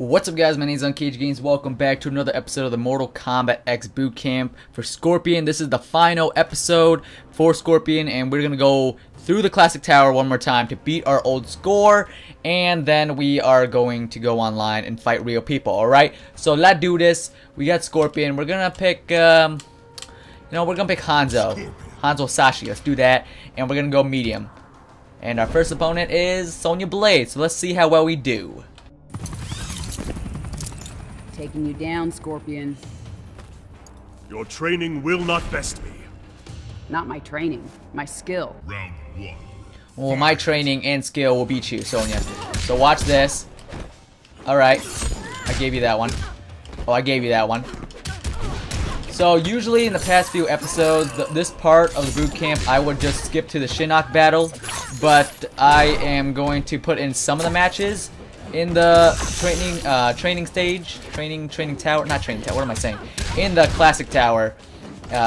What's up, guys? My name is Uncaged Games. Welcome back to another episode of the Mortal Kombat X boot camp for Scorpion. This is the final episode for Scorpion, and we're gonna go through the classic tower one more time to beat our old score, and then we are going to go online and fight real people. All right, so let's do this. We got Scorpion. We're gonna pick, we're gonna pick Hanzo Hasashi. Let's do that, and we're gonna go medium. And our first opponent is Sonya Blade. So let's see how well we do. Taking you down, Scorpion. Your training will not best me. Not my training, my skill. Round one. Well, my training and skill will beat you, Sonya. So watch this. Alright. I gave you that one. Oh, I gave you that one. So usually in the past few episodes, this part of the boot camp, I would just skip to the Shinnok battle. But I am going to put in some of the matches in the classic tower,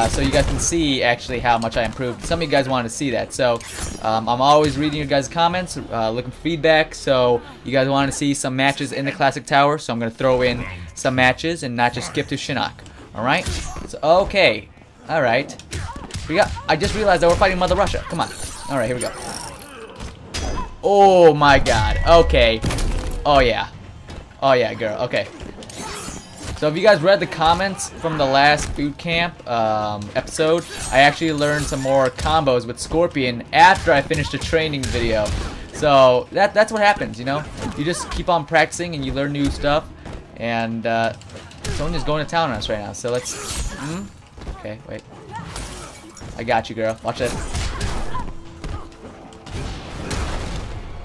so you guys can see actually how much I improved. Some of you guys wanted to see that, so I'm always reading your guys' comments, looking for feedback. So you guys want to see some matches in the classic tower, so I'm gonna throw in some matches and not just skip to Shinnok. All right, so okay, all right. We got. I just realized that we're fighting Mother Russia. Come on. All right, here we go. Oh my God. Okay. Oh yeah. Oh yeah, girl. Okay. So if you guys read the comments from the last boot camp episode, I actually learned some more combos with Scorpion after I finished the training video. So that's what happens, you know. You just keep on practicing and you learn new stuff. And Sonya's going to town on us right now. So let's. Okay, wait. I got you, girl. Watch this.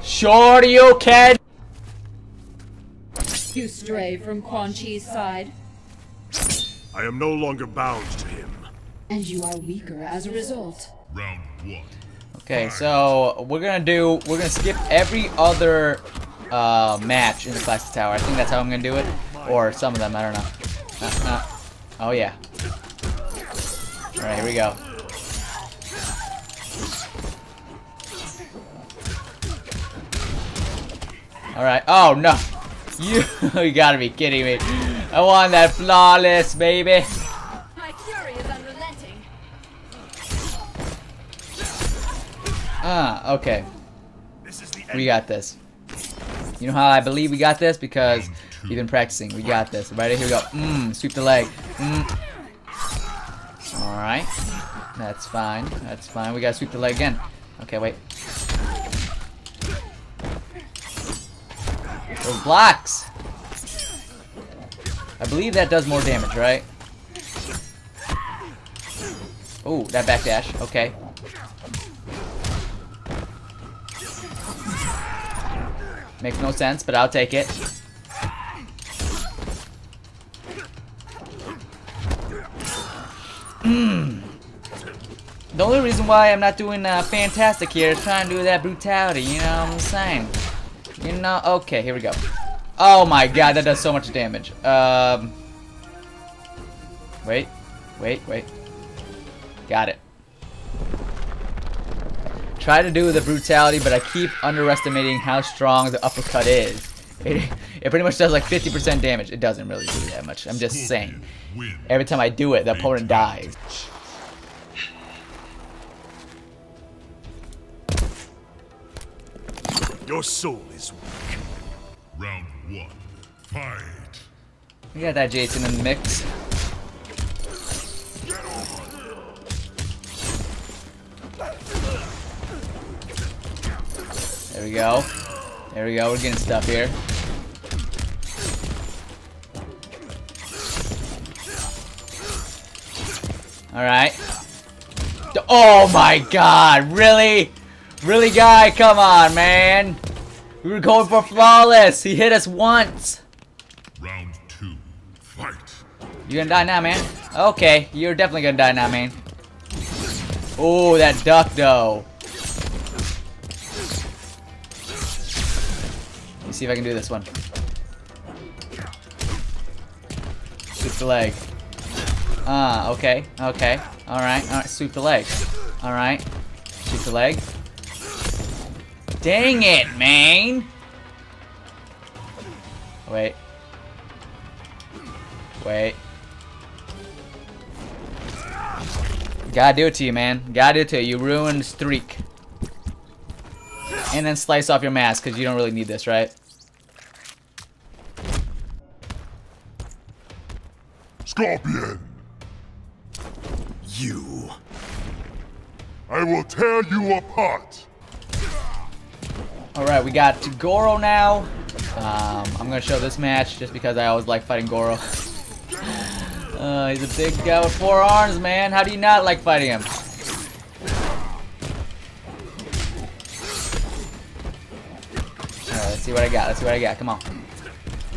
Shoryuken. You stray from Quan Chi's side. I am no longer bound to him. And you are weaker as a result. Round one. Okay, so we're gonna skip every other match in the classic tower. I think that's how I'm gonna do it, or some of them. I don't know. Oh yeah. All right, here we go. All right. Oh no. You gotta be kidding me. I want that flawless, baby. My fury is unrelenting. Ah, okay. We got this. You know how I believe we got this? Because we've been practicing. We got this. Right here we go. Sweep the leg. Alright. That's fine. That's fine. We gotta sweep the leg again. Okay, wait. Those blocks! I believe that does more damage, right? Oh, that backdash. Okay. Makes no sense, but I'll take it. The only reason why I'm not doing fantastic here is trying to do that brutality, you know what I'm saying? You know, okay, here we go. Oh my God, that does so much damage. Wait. Got it. Try to do the brutality, but I keep underestimating how strong the uppercut is. It pretty much does like 50% damage. It doesn't really do that much. I'm just saying. Every time I do it, the opponent dies. Your soul is weak. Round one. Fight. We got that Jason in the mix. Get over. There we go. There we go. We're getting stuff here. All right. Oh my God! Really? Really, guy? Come on, man. We were going for flawless. He hit us once. Round two. Fight. You're gonna die now, man. Okay, you're definitely gonna die now, man. Oh, that duck, though. Let's see if I can do this one. Sweep the leg. Ah, okay, okay. All right. Sweep the leg. All right. Sweep the leg. Dang it, man! Wait. Wait. Gotta do it to you, man. Gotta do it to you. You ruined streak. And then slice off your mask, because you don't really need this, right? Scorpion! You. I will tear you apart! Alright, we got Goro now. I'm gonna show this match just because I always like fighting Goro. He's a big guy with four arms, man. How do you not like fighting him? Alright, let's see what I got. Let's see what I got. Come on.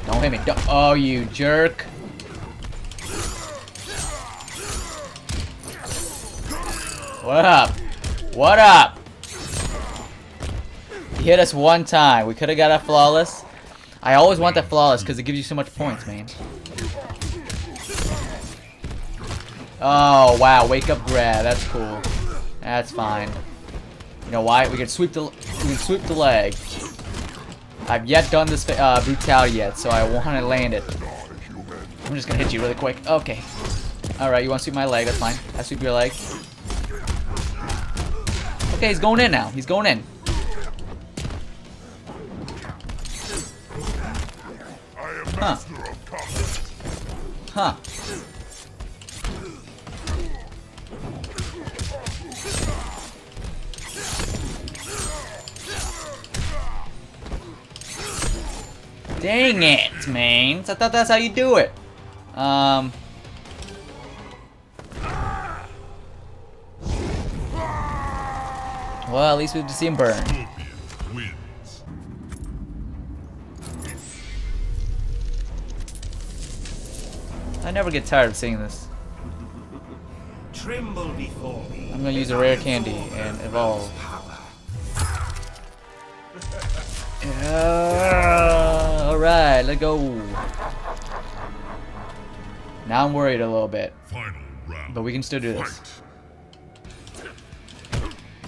Don't hit me. Don't. Oh, you jerk. What up? What up? He hit us one time. We could have got a flawless. I always want that flawless because it gives you so much points, man. Oh, wow. Wake up grab. That's cool. That's fine. You know why? We can sweep the leg. I've yet done this brutality yet, so I want to land it. I'm just going to hit you really quick. Okay. Alright, you want to sweep my leg. That's fine. I sweep your leg. Okay, he's going in now. He's going in. Huh. Huh. Dang it, man. I thought that's how you do it. Well, at least we've seen him burn. I never get tired of seeing this. Tremble before me. I'm gonna use a rare candy and evolve. Alright, let's go. Now I'm worried a little bit. Final round. But we can still do this.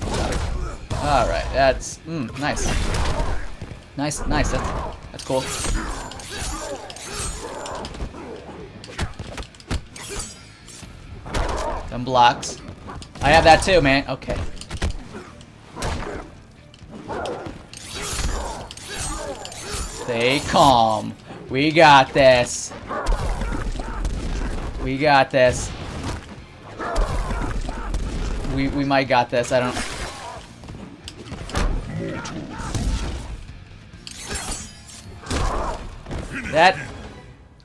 Alright, that's nice. Nice, that's cool. Some blocks. I have that too, man. Okay. Stay calm. We got this. We got this. We might got this. I don't. That.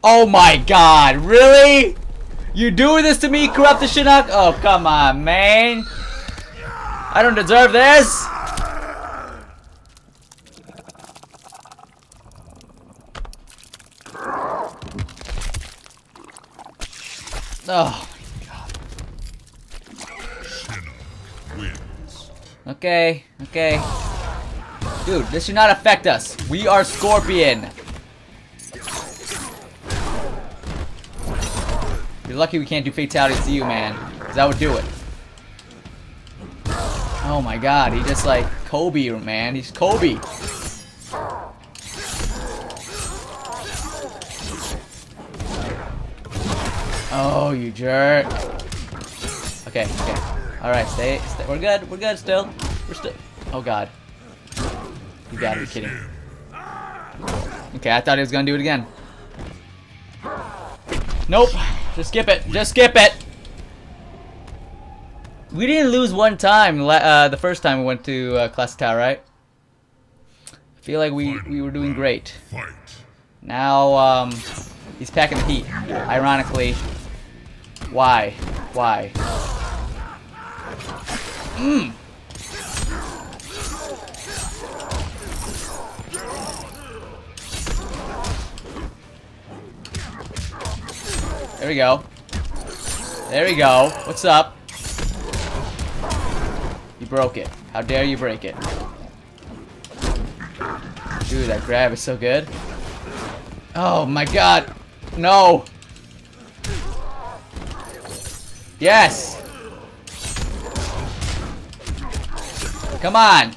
Oh my God! Really? You doing this to me, corrupt the Shinnok? Oh, come on, man. I don't deserve this. Oh, my God. Shinnok wins. Okay, okay. Dude, this should not affect us. We are Scorpion. You're lucky we can't do fatalities to you, man. Because that would do it. Oh my God, he just like Kobe, man. He's Kobe. Oh, you jerk. Okay, okay. Alright, stay. We're good. We're good still. We're still. Oh God. You gotta be kidding. Okay, I thought he was gonna do it again. Nope. Just skip it. Just skip it. We didn't lose one time the first time we went to Classic Tower, right? I feel like we were doing great. Now he's packing the heat. Ironically, why? There we go. There we go. What's up? You broke it. How dare you break it? Dude, that grab is so good. Oh my God. No. Yes. Come on.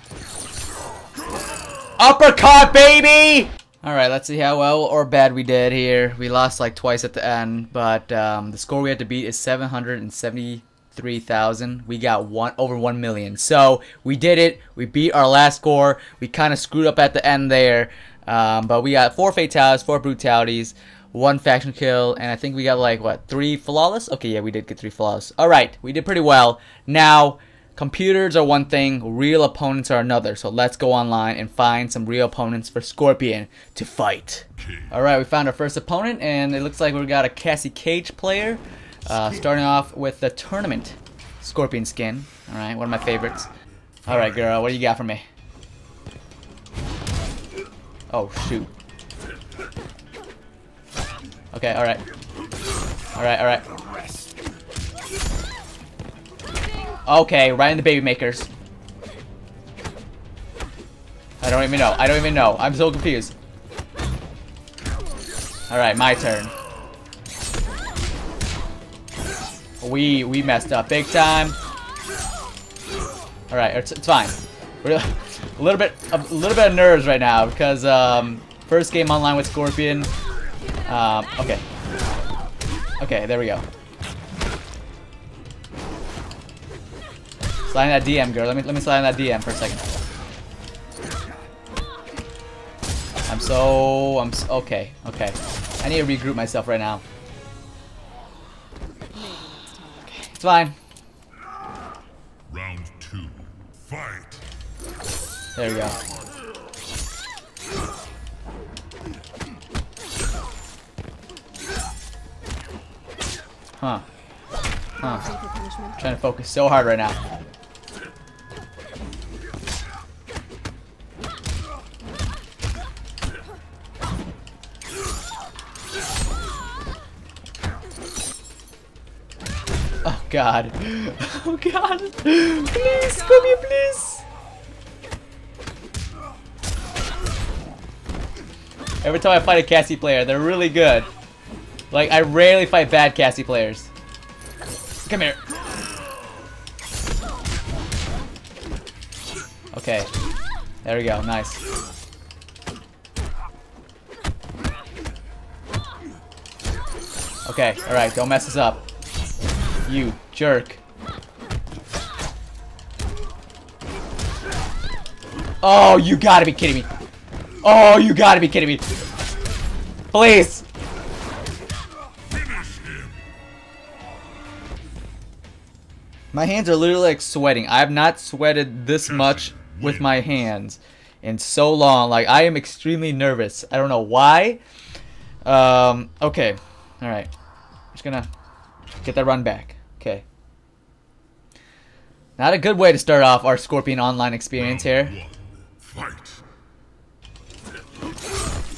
Uppercut, baby. Alright, let's see how well or bad we did here. We lost like twice at the end, but the score we had to beat is 773,000. We got over 1 million. So we did it. We beat our last score. We kind of screwed up at the end there, but we got 4 fatalities, 4 brutalities, 1 faction kill, and I think we got like, what, 3 flawless? Okay, yeah, we did get 3 flawless. Alright, we did pretty well. Now, computers are one thing, real opponents are another. So let's go online and find some real opponents for Scorpion to fight. Alright, we found our first opponent, and it looks like we got a Cassie Cage player. Starting off with the tournament Scorpion skin. Alright, one of my favorites. Alright, girl, what do you got for me? Oh, shoot. Okay, alright. Alright, alright. Okay, right in the baby makers. I don't even know. I don't even know. I'm so confused. Alright, my turn. We messed up big time. Alright, it's fine. We're a little bit of nerves right now because first game online with Scorpion. Okay. Okay, there we go. Slide that DM, girl. Let me slide that DM for a second. I'm so okay, okay. I need to regroup myself right now. Okay, it's fine. Round 2. Fight. There we go. Huh. Huh. I'm trying to focus so hard right now. God. Oh God. Please, Scorpion, please. Every time I fight a Cassie player, they're really good. Like, I rarely fight bad Cassie players. Come here. Okay. There we go. Nice. Okay. Alright. Don't mess this up. You jerk. Oh, you gotta be kidding me. Oh, you gotta be kidding me. Please. My hands are literally like sweating. I have not sweated this much with my hands in so long. Like, I am extremely nervous. I don't know why. Okay. Alright. I'm just gonna get that run back. Okay. Not a good way to start off our Scorpion online experience here.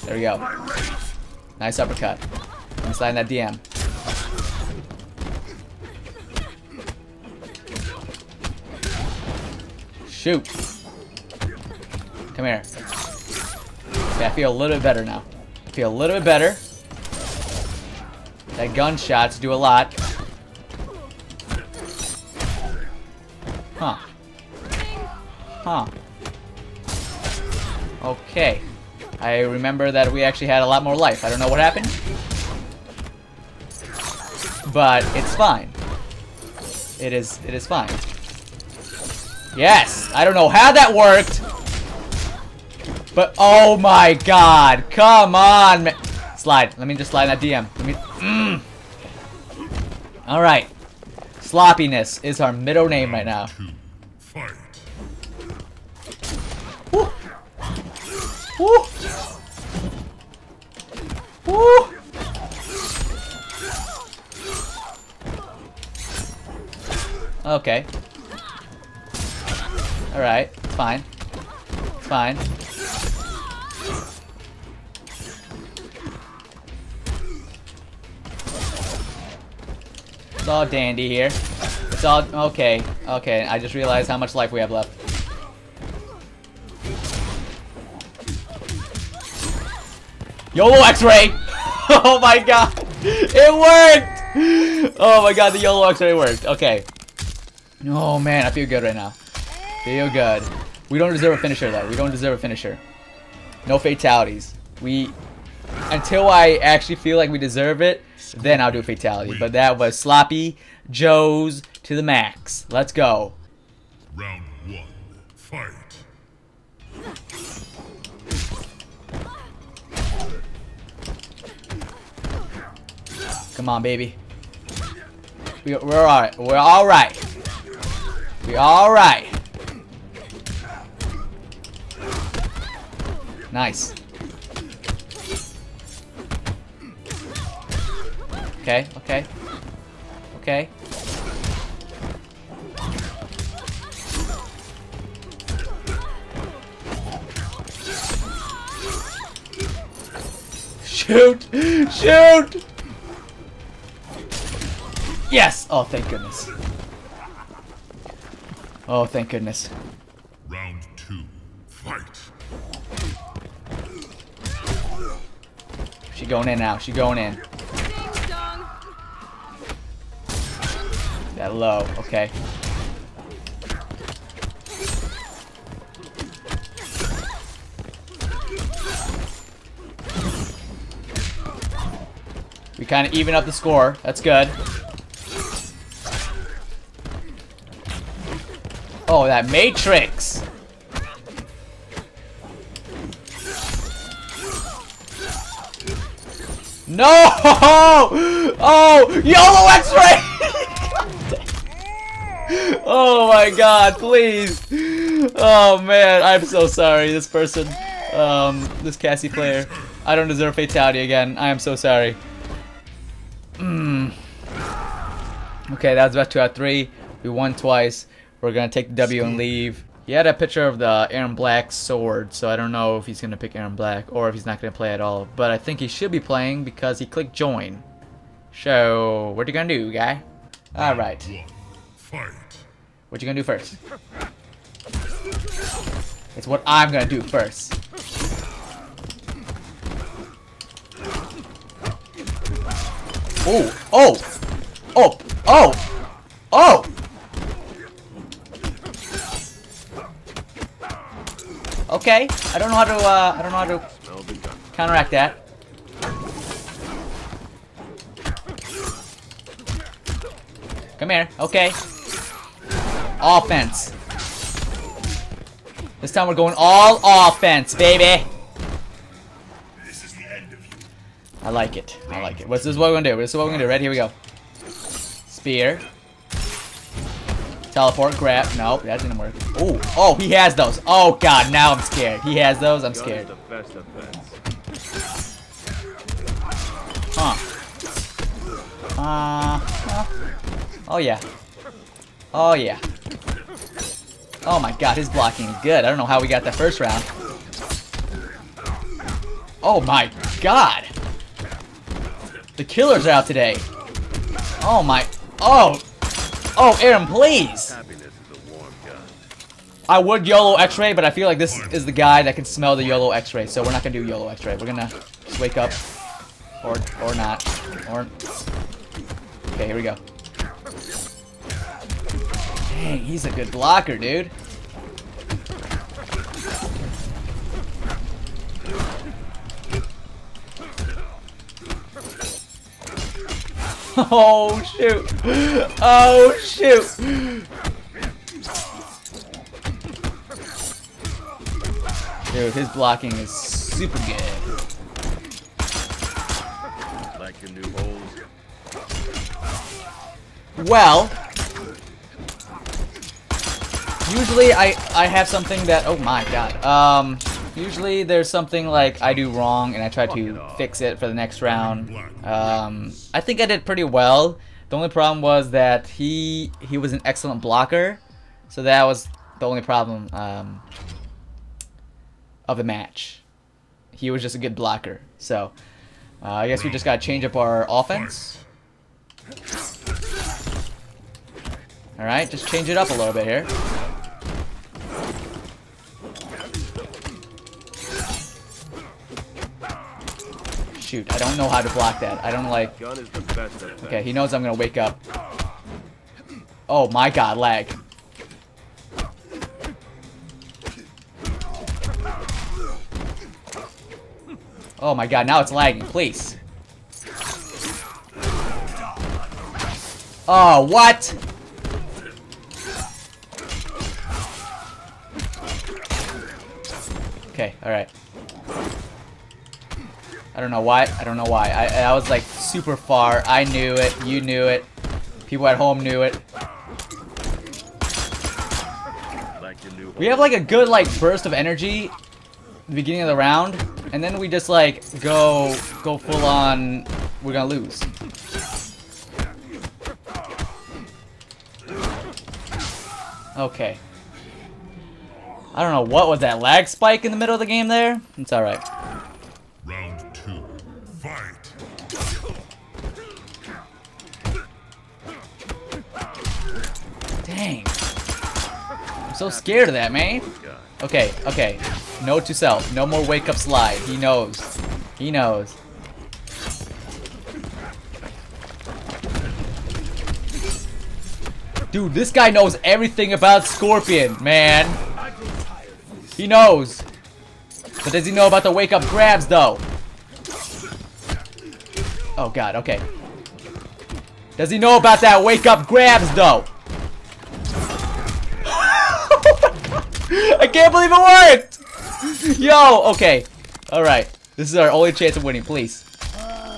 There we go. Nice uppercut. I'm sliding that DM. Shoot. Come here. Okay, I feel a little bit better now. I feel a little bit better. That gunshots do a lot. Huh. Huh. Okay. I remember that we actually had a lot more life. I don't know what happened. But it's fine. It is fine. Yes! I don't know how that worked! But oh my God! Come on, man! Slide. Let me just slide that DM. Let me... Alright. Sloppiness is our middle name right now. Woo. Woo. Woo. Okay. Alright. Fine. Fine. It's all dandy here. It's all... Okay. Okay, I just realized how much life we have left. YOLO X-Ray! Oh my God! It worked! Oh my God, the YOLO X-Ray worked. Okay. Oh man, I feel good right now. Feel good. We don't deserve a finisher though. We don't deserve a finisher. No fatalities. Until I actually feel like we deserve it, then I'll do a fatality. But that was sloppy Joe's to the max. Let's go. Round one, fight. Come on, baby. We're all right. We're all right. We're all right. Nice. Okay, okay, okay. Shoot! Shoot! Yes! Oh, thank goodness. Oh, thank goodness. Round two, fight. She going in now. She going in. That low, okay. We kind of even up the score. That's good. Oh, that Matrix! No! Oh! YOLO X-Ray! Oh my god, please. Oh man, I'm so sorry, this person. This Cassie player. I don't deserve fatality again. I am so sorry. Okay, that was about 2 out of 3. We won twice. We're gonna take the W and leave. He had a picture of the Aaron Black sword, so I don't know if he's gonna pick Aaron Black or if he's not gonna play at all. But I think he should be playing because he clicked join. So, what you gonna do, guy? Alright. What you gonna do first? It's what I'm gonna do first. Oh! Oh! Oh! Oh! Oh! Okay. I don't know how to. I don't know how to counteract that. Come here. Okay. Offense. This time we're going all offense, baby. This is the end of you. I like it. I like it. This is what we're gonna do. This is what we're gonna do. Right here we go. Spear. Teleport. Grab. No, that didn't work. Oh, oh, he has those. Oh god, now I'm scared. He has those. I'm scared. Huh. Oh yeah. Oh yeah. Oh my god, his blocking is good. I don't know how we got that first round. Oh my god! The killers are out today. Oh my... Oh! Oh, Aaron, please! I would YOLO X-Ray, but I feel like this is the guy that can smell the YOLO X-Ray, so we're not gonna do YOLO X-Ray. We're gonna just wake up. Or not. Or... Okay, here we go. Dang, he's a good blocker, dude. Oh, shoot. Oh, shoot. Dude, his blocking is super good. Like your new holes. Well... Usually I have something that, oh my god, usually there's something like I do wrong and I try to fix it for the next round. I think I did pretty well. The only problem was that he was an excellent blocker, so that was the only problem of the match. He was just a good blocker, so I guess we just gotta change up our offense. Alright, just change it up a little bit here. Shoot, I don't know how to block that. I don't like... Okay, he knows I'm gonna wake up. Oh my god, lag. Oh my god, now it's lagging, please. Oh, what? Okay, alright. I don't know why. I was like super far. I knew it. You knew it. People at home knew it. We have like a good like burst of energy at the beginning of the round, and then we just like go full on. We're gonna lose. Okay. I don't know what was that lag spike in the middle of the game there. It's all right. Dang. I'm so scared of that, man. Okay, okay. Note to self. No more wake up slide. He knows. He knows. Dude, this guy knows everything about Scorpion, man. He knows. But does he know about the wake up grabs, though? Oh, God, okay. Does he know about that wake up grabs, though? I can't believe it worked! Yo, okay. Alright. This is our only chance of winning, please.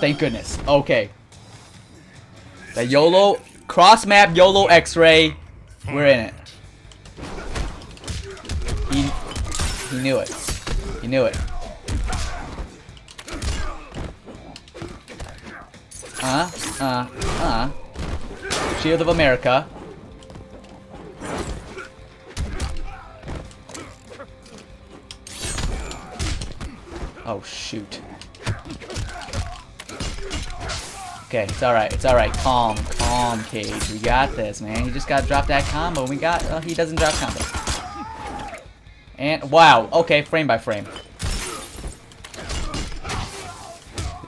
Thank goodness. Okay. The YOLO, cross map YOLO X-Ray. We're in it. He knew it. He knew it. Shield of America. Oh, shoot. Okay, it's alright, it's alright. Calm, calm, Cage. We got this, man. You just gotta drop that combo. We got... Oh, he doesn't drop combo. And... Wow. Okay, frame by frame.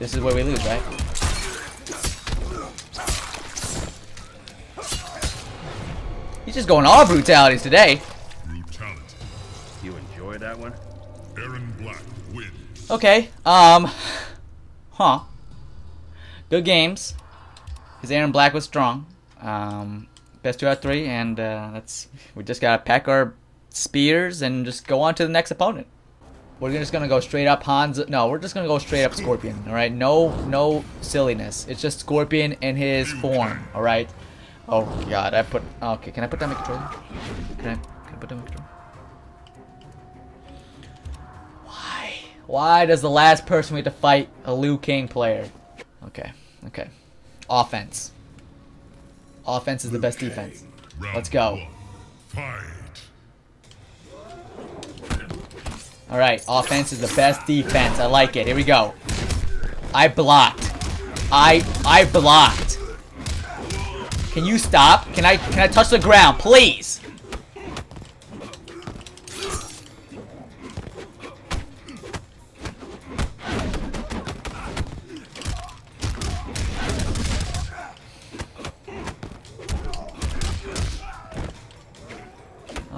This is where we lose, right? He's just going all brutalities today. Brutality. You enjoy that one? Aaron Black. Okay, good games, because Aaron Black was strong, best 2 out of 3, and we just gotta pack our spears and just go on to the next opponent. We're just gonna go straight up Hanzo, no, we're just gonna go straight up Scorpion, alright, no silliness, it's just Scorpion in his form, alright. Oh god, okay, can I put down my controller? Can I put down my controller? Why does the last person we have to fight a Liu Kang player? Okay, okay. Offense. Offense is the best defense. Let's go. Alright, offense is the best defense. I like it. Here we go. I blocked. I blocked. Can you stop? Can I touch the ground, please?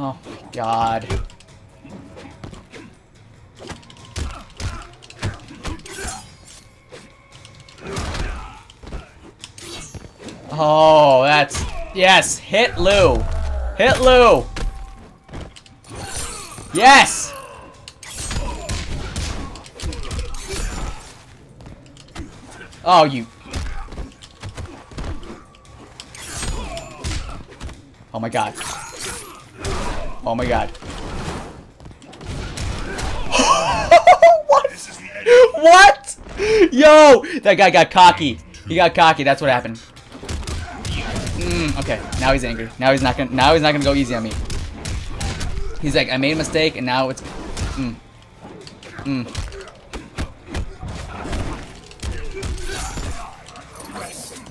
Oh my god. Oh, that's... Yes! Hit Liu! Hit Liu! Yes! Oh, you... Oh my god. Oh my god. What? What? Yo! That guy got cocky. He got cocky. That's what happened. Okay. Now he's angry. Now he's not gonna go easy on me. He's like, I made a mistake, and now it's...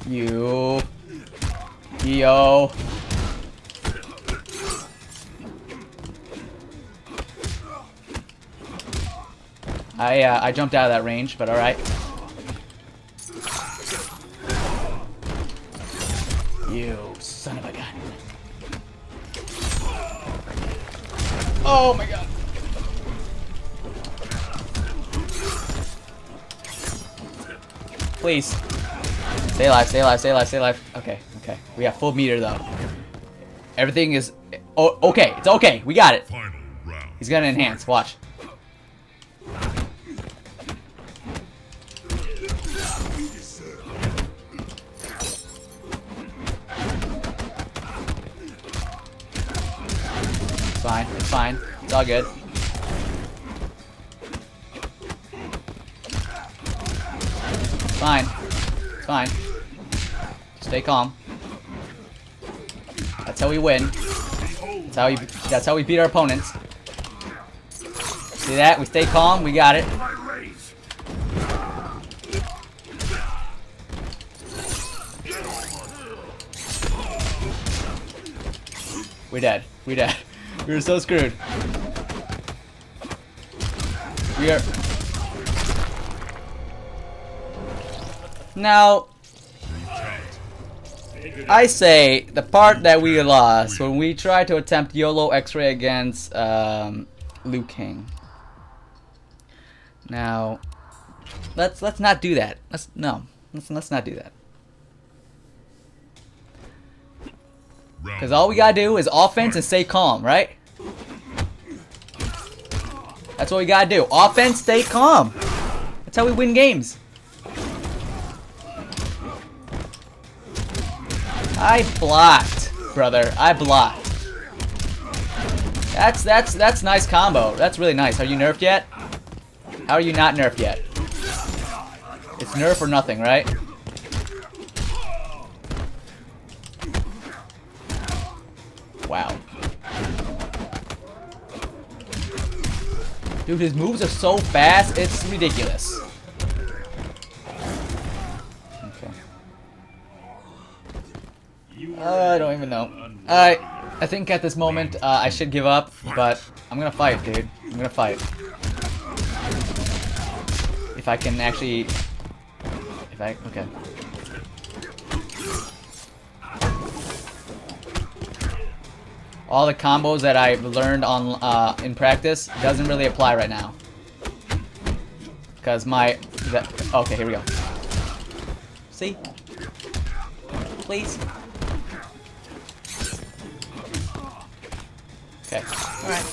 You. Yo. I jumped out of that range, but alright. You son of a gun. Oh my god. Please. Stay alive, stay alive, stay alive, stay alive. Okay, okay. We got full meter though. Everything is... Oh, okay, it's okay. We got it. He's gonna enhance. Watch. It's fine. It's fine. It's all good. It's fine. It's fine. Stay calm. That's how we win. That's how we beat our opponents. See that? We stay calm. We got it. We're dead. We're dead. We were so screwed. We are... Now... I say the part that we lost when we tried to attempt YOLO X-Ray against Liu Kang. Now, let's not do that. Let's not do that. Because all we gotta do is offense and stay calm, right? That's what we gotta do. Offense, stay calm. That's how we win games. I blocked, brother. I blocked. That's nice combo. That's really nice. Are you nerfed yet? How are you not nerfed yet? It's nerf or nothing, right? Wow. Dude, his moves are so fast, it's ridiculous. I don't even know. Alright, I think at this moment I should give up, but I'm gonna fight, dude. I'm gonna fight. If I can actually... If I... Okay. All the combos that I've learned on in practice doesn't really apply right now. Because my... Okay, here we go. See? Please? Okay. All right.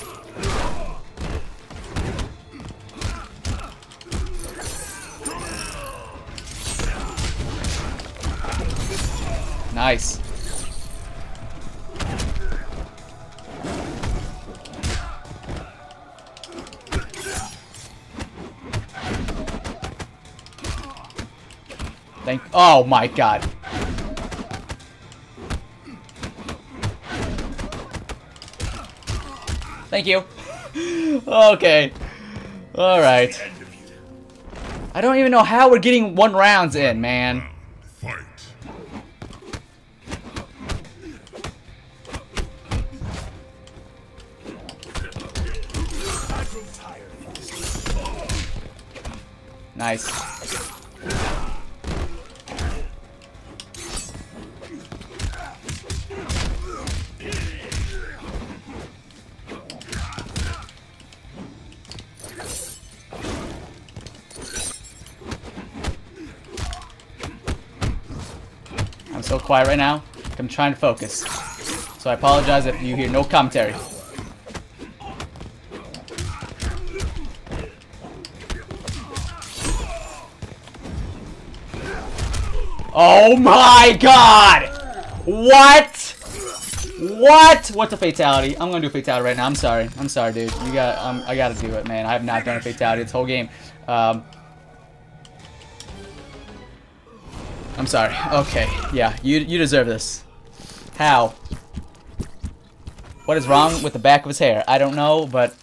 Nice. Thank. Oh my God. Thank you. Okay. Alright. I don't even know how we're getting one round in, man. Fight. Nice. So quiet right now. I'm trying to focus. So I apologize if you hear no commentary. Oh my God! What? What? What's a fatality? I'm gonna do a fatality right now. I'm sorry. I'm sorry, dude. You got. I gotta do it, man. I have not done a fatality this whole game. I'm sorry. Okay. Yeah, you deserve this. How? What is wrong with the back of his hair? I don't know, but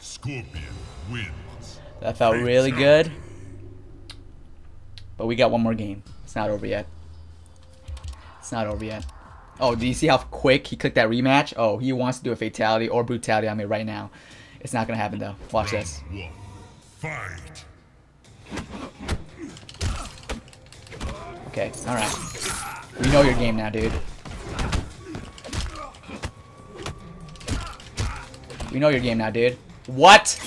Scorpion wins. That felt really good. But we got one more game. It's not over yet. It's not over yet. Oh, do you see how quick he clicked that rematch? Oh, he wants to do a fatality or brutality on me right now. It's not gonna happen though. Watch this. Fight. Okay, alright. We know your game now, dude. We know your game now, dude. What?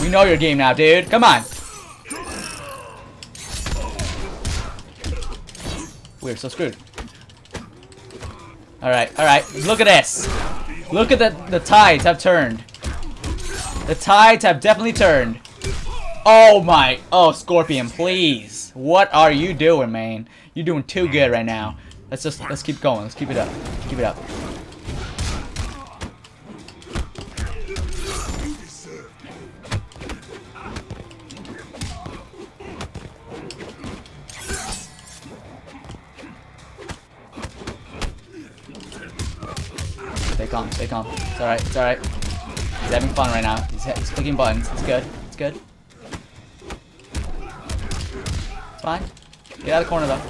We know your game now, dude. Come on. We're so screwed. Alright, alright. Look at this. Look at the tides have turned. The tides have definitely turned. Oh my. Oh, Scorpion, please. What are you doing, man? You're doing too good right now. Let's keep going. Let's keep it up. Keep it up. Stay calm, stay calm. It's alright, it's alright. He's having fun right now. He's clicking buttons. It's good, it's good. It's fine. Get out of the corner though.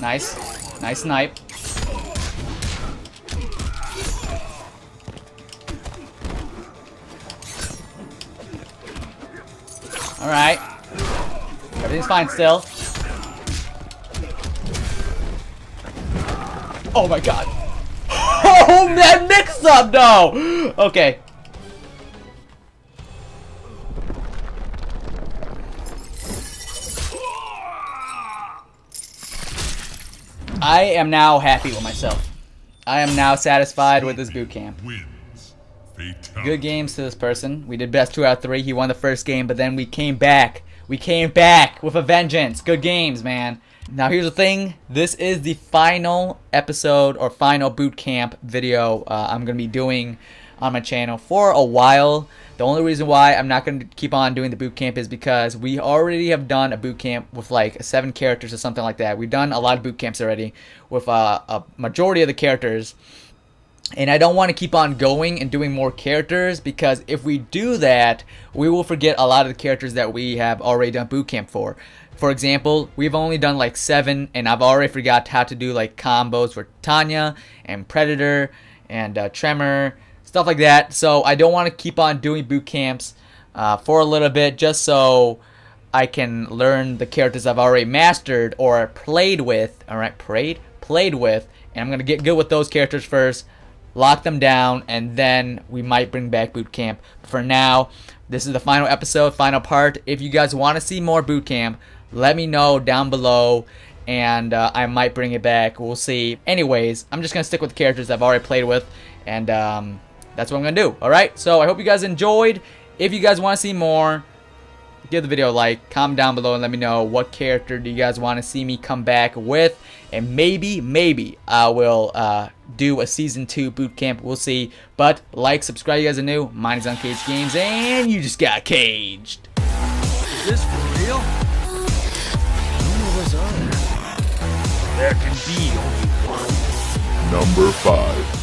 Nice. Nice snipe. Alright. Everything's fine still. Oh my god. Oh, that mix up, no! Okay. I am now happy with myself. I am now satisfied with this boot camp. Good games to this person. We did best 2 out of 3. He won the first game, but then we came back. We came back with a vengeance. Good games, man. Now here's the thing, this is the final episode or final boot camp video I'm going to be doing on my channel for a while. The only reason why I'm not going to keep on doing the boot camp is because we already have done a boot camp with like 7 characters or something like that. We've done a lot of boot camps already with a majority of the characters. And I don't want to keep on going and doing more characters because if we do that, we will forget a lot of the characters that we have already done boot camp for. For example, we've only done like 7 and I've already forgot how to do like combos for Tanya and Predator and Tremor, stuff like that. So I don't want to keep on doing boot camps for a little bit just so I can learn the characters I've already mastered or played with. Alright, played with, and I'm going to get good with those characters first, lock them down, and then we might bring back boot camp. For now, this is the final episode, final part. If you guys want to see more boot camp, let me know down below and I might bring it back. We'll see. Anyways, I'm just going to stick with the characters I've already played with and that's what I'm going to do. Alright, so I hope you guys enjoyed. If you guys want to see more, give the video a like, comment down below and let me know what character do you guys want to see me come back with. And maybe I will do a Season 2 boot camp. We'll see. But like, subscribe, you guys are new. Mine is Uncaged Games and you just got caged. Is this for real? There can be only one. Number 5.